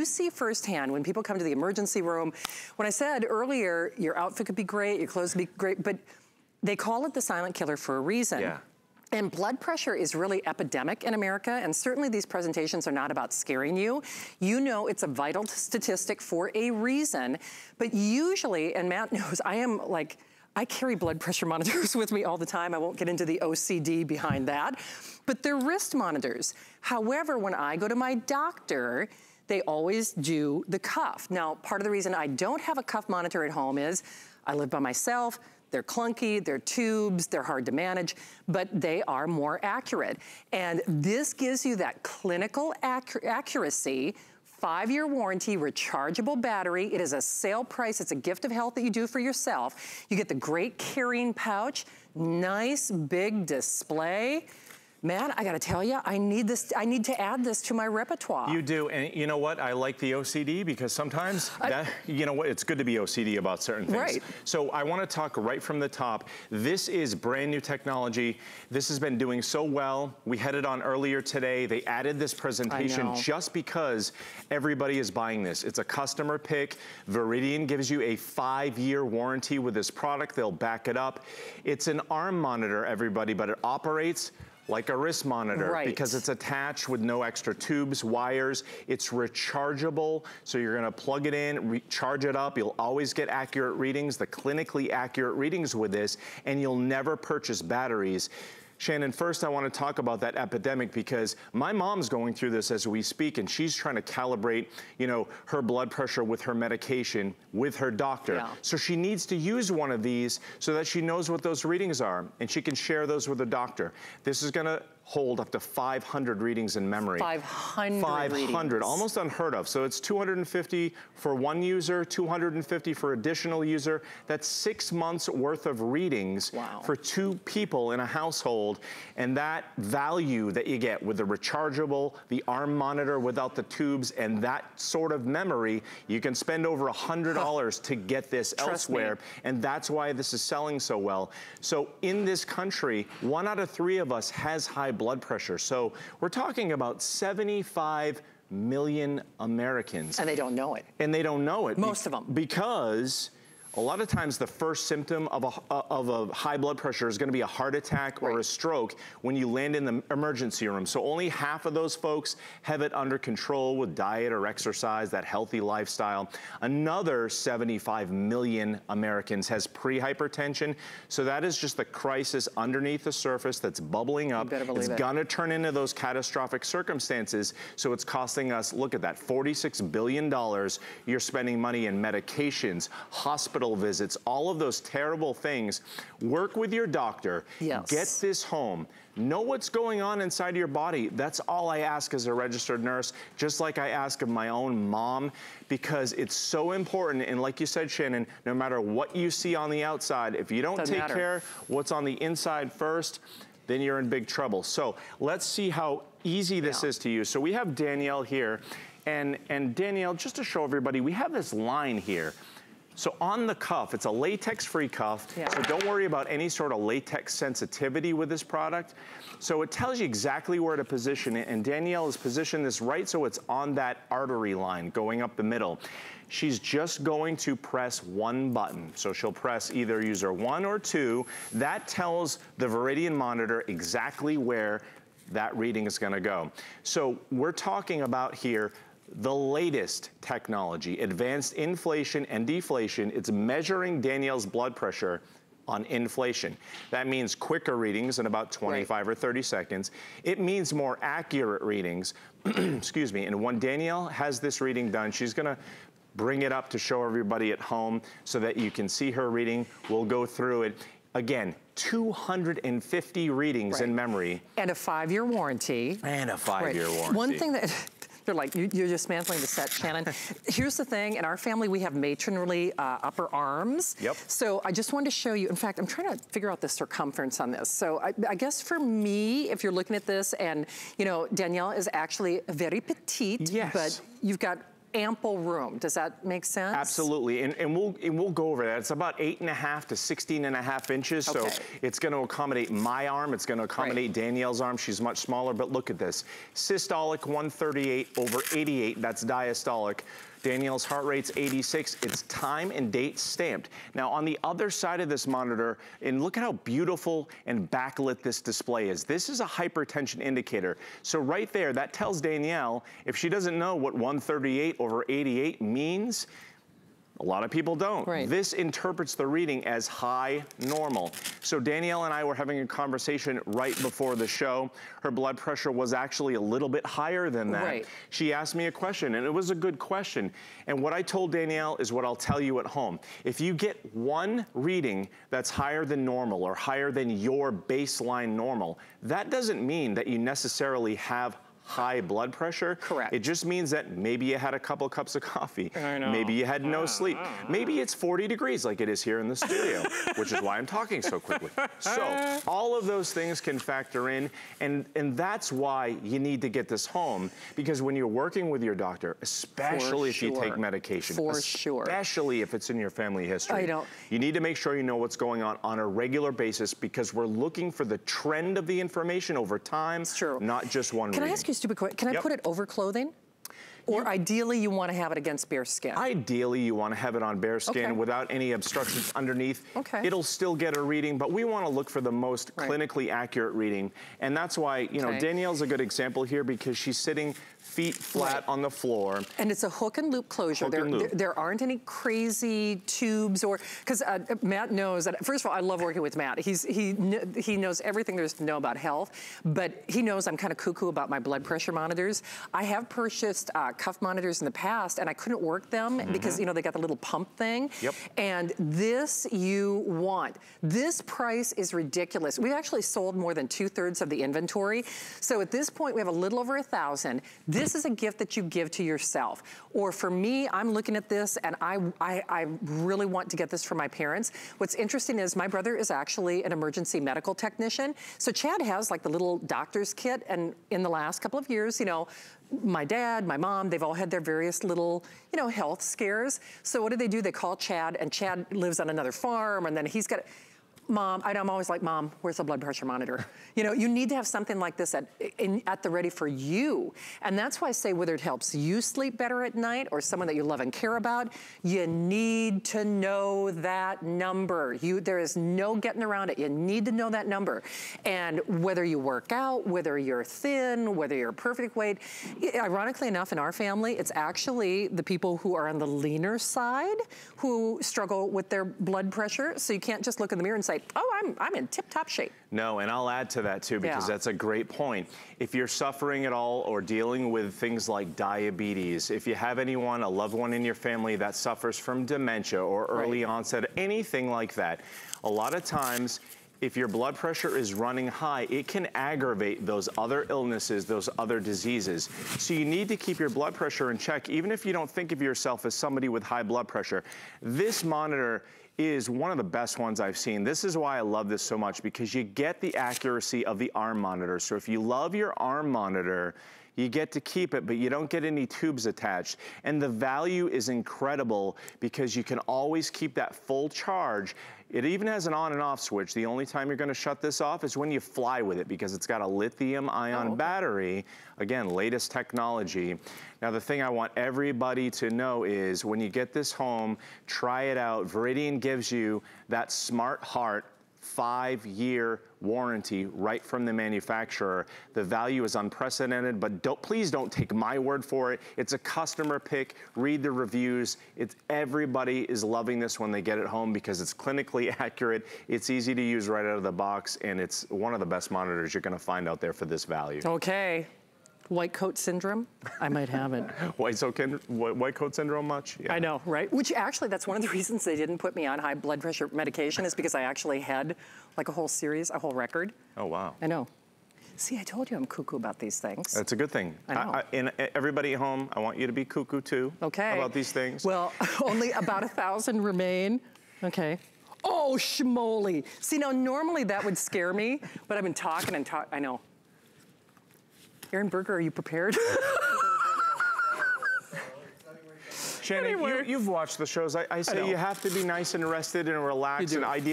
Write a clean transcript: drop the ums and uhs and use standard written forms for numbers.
you see firsthand when people come to the emergency room. When I said earlier, your outfit could be great, your clothes could be great, but they call it the silent killer for a reason. Yeah. And blood pressure is really epidemic in America, and certainly these presentations are not about scaring you. You know it's a vital statistic for a reason, but usually, and Matt knows, I am like, I carry blood pressure monitors with me all the time. I won't get into the OCD behind that, but they're wrist monitors. However, when I go to my doctor, they always do the cuff. Now, part of the reason I don't have a cuff monitor at home is I live by myself. They're clunky, they're tubes, they're hard to manage, but they are more accurate. And this gives you that clinical accuracy, 5-year warranty, rechargeable battery. It is a sale price. It's a gift of health that you do for yourself. You get the great carrying pouch, nice big display. Man, I gotta tell you, I need this. I need to add this to my repertoire. You do, and you know what? I like the OCD because sometimes, you know what? It's good to be OCD about certain things. Right. So I want to talk right from the top. This is brand new technology. This has been doing so well. We had it on earlier today. They added this presentation just because everybody is buying this. It's a customer pick. Viridian gives you a 5-year warranty with this product. They'll back it up. It's an arm monitor, everybody, but it operates like a wrist monitor, right, because it's attached with no extra tubes, wires. It's rechargeable, so you're gonna plug it in, recharge it up. You'll always get accurate readings, the clinically accurate readings with this, and you'll never purchase batteries. Shannon, first I want to talk about that epidemic because my mom's going through this as we speak, and she's trying to calibrate, you know, her blood pressure with her medication with her doctor. Yeah. So she needs to use one of these so that she knows what those readings are and she can share those with her doctor. This is going to hold up to 500 readings in memory. 500 readings. Almost unheard of. So it's 250 for one user, 250 for additional user. That's 6 months worth of readings for 2 people in a household. And that value that you get with the rechargeable, the arm monitor without the tubes, and that sort of memory, you can spend over $100 to get this elsewhere. And that's why this is selling so well. So in this country, 1 out of 3 of us has high blood pressure. So we're talking about 75 million Americans. And they don't know it. And they don't know it. Most of them. Because a lot of times the first symptom of a high blood pressure is gonna be a heart attack or a stroke when you land in the emergency room. So only half of those folks have it under control with diet or exercise, that healthy lifestyle. Another 75 million Americans has pre-hypertension. So that is just the crisis underneath the surface that's bubbling up. It's gonna turn into those catastrophic circumstances. So it's costing us, look at that, $46 billion. You're spending money in medications, hospitals, visits, all of those terrible things. Work with your doctor, get this home. Know what's going on inside of your body. That's all I ask as a registered nurse, just like I ask of my own mom, because it's so important. And like you said, Shannon, no matter what you see on the outside, if you don't take care of what's on the inside first, then you're in big trouble. So let's see how easy this is to use. So we have Danielle here. And Danielle, just to show everybody, we have this line here. So on the cuff, it's a latex-free cuff, so don't worry about any sort of latex sensitivity with this product. So it tells you exactly where to position it, and Danielle has positioned this right so it's on that artery line going up the middle. She's just going to press one button. So she'll press either user 1 or 2. That tells the Viridian monitor exactly where that reading is gonna go. So we're talking about here the latest technology, advanced inflation and deflation. It's measuring Danielle's blood pressure on inflation. That means quicker readings in about 25 or 30 seconds. It means more accurate readings. Excuse me. And when Danielle has this reading done, she's gonna bring it up to show everybody at home so that you can see her reading. We'll go through it. Again, 250 readings in memory. And a 5-year warranty. And a 5-year warranty. One thing that... They're like, you're dismantling the set, Shannon. Here's the thing, in our family, we have matronly upper arms. Yep. So I just wanted to show you, in fact, I'm trying to figure out the circumference on this. So I guess for me, if you're looking at this and, you know, Danielle is actually very petite, but you've got ample room. Does that make sense? Absolutely, and we'll go over that. It's about 8.5 to 16.5 inches, okay. So it's gonna accommodate my arm, it's gonna accommodate right. Danielle's arm, she's much smaller, but look at this. Systolic 138/88, that's diastolic. Danielle's heart rate's 86. It's time and date stamped. Now on the other side of this monitor, and look at how beautiful and backlit this display is. This is a hypertension indicator. So right there, that tells Danielle, if she doesn't know what 138/88 means, a lot of people don't. Right. This interprets the reading as high normal. So Danielle and I were having a conversation right before the show. Her blood pressure was actually a little bit higher than that. Right. She asked me a question, and it was a good question. And what I told Danielle is what I'll tell you at home. If you get one reading that's higher than normal or higher than your baseline normal, that doesn't mean that you necessarily have high blood pressure. Correct. It just means that maybe you had a couple cups of coffee. I know. Maybe you had no sleep. Maybe it's 40 degrees like it is here in the studio, which is why I'm talking so quickly. So all of those things can factor in, and that's why you need to get this home, because when you're working with your doctor, especially if you take medication, especially if it's in your family history, you need to make sure you know what's going on a regular basis, because we're looking for the trend of the information over time, not just one reading. Can I ask you stupid quick. Can I put it over clothing? Or ideally you want to have it against bare skin. Ideally you want to have it on bare skin without any obstructions underneath. Okay. It'll still get a reading, but we want to look for the most clinically accurate reading. And that's why, you know, Danielle's a good example here, because she's sitting feet flat on the floor. And it's a hook and loop closure. There aren't any crazy tubes or, because Matt knows that, first of all, I love working with Matt. He knows everything there's to know about health, but he knows I'm kind of cuckoo about my blood pressure monitors. I have purchased cuff monitors in the past, and I couldn't work them because, you know, they got the little pump thing. Yep. And this you want. This price is ridiculous. We've actually sold more than 2/3 of the inventory. So at this point, we have a little over 1,000. This is a gift that you give to yourself. Or for me, I'm looking at this, and I really want to get this for my parents. What's interesting is my brother is actually an emergency medical technician. So Chad has like the little doctor's kit, and in the last couple of years, you know, my dad, my mom, they've all had their various little, you know, health scares. So what do? They call Chad, and Chad lives on another farm, and then he's got, Mom, I'm always like, Mom, where's the blood pressure monitor? You know, you need to have something like this at the ready for you. And that's why I say, whether it helps you sleep better at night or someone that you love and care about, you need to know that number. There is no getting around it. You need to know that number. And whether you work out, whether you're thin, whether you're perfect weight, ironically enough, in our family, it's actually the people who are on the leaner side who struggle with their blood pressure. So you can't just look in the mirror and say, oh, I'm in tip-top shape. No, and I'll add to that too, because that's a great point. If you're suffering at all or dealing with things like diabetes, if you have anyone, a loved one in your family that suffers from dementia or early onset, anything like that, a lot of times, if your blood pressure is running high, it can aggravate those other illnesses, those other diseases. So you need to keep your blood pressure in check, even if you don't think of yourself as somebody with high blood pressure. This monitor is one of the best ones I've seen. This is why I love this so much, because you get the accuracy of the arm monitor. So if you love your arm monitor, you get to keep it, but you don't get any tubes attached. And the value is incredible, because you can always keep that full charge. It even has an on and off switch. The only time you're gonna shut this off is when you fly with it, because it's got a lithium ion battery. Again, latest technology. Now the thing I want everybody to know is when you get this home, try it out. Viridian gives you that Smart Heart 5-year warranty right from the manufacturer. The value is unprecedented, but please don't take my word for it. It's a customer pick. Read the reviews. Everybody is loving this when they get it home, because it's clinically accurate. It's easy to use right out of the box, and it's one of the best monitors you're gonna find out there for this value. Okay. White coat syndrome? I might have it. White coat syndrome much? Yeah. I know, right? Which actually, that's one of the reasons they didn't put me on high blood pressure medication, is because I actually had like a whole series, a whole record. Oh, wow. I know. See, I told you I'm cuckoo about these things. That's a good thing. I know. And everybody at home, I want you to be cuckoo too. Okay. About these things. Well, only about 1,000 remain. Okay. Oh, schmoly. See, now normally that would scare me, but I've been talking and talking, I know. Aaron Berger, are you prepared? Shannon, you've watched the shows. I say you have to be nice and rested and relaxed and ideal.